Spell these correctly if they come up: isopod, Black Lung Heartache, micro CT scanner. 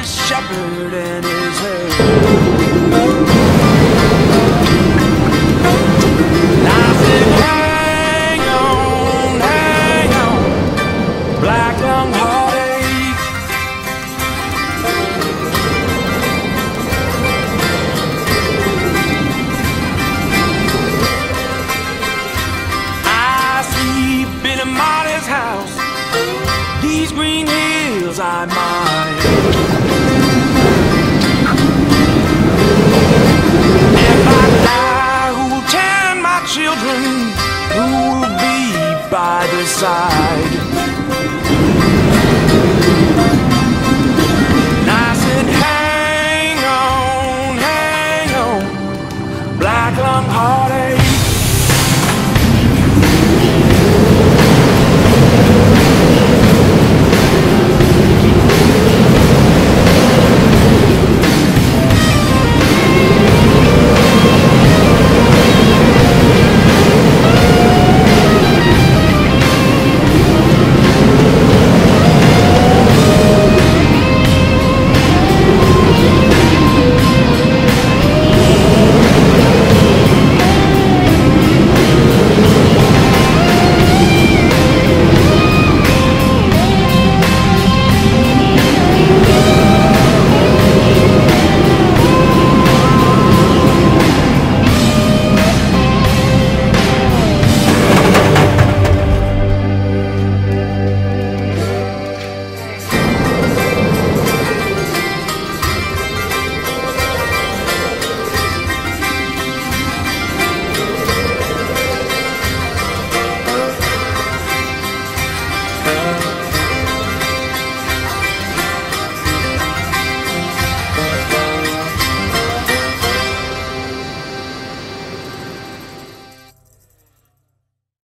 his shepherd and his herd. I said, hang on, black lung heartache. I sleep in a martyr's house, these green hills I mine. If I die, who will tend my children? Who will be by the side?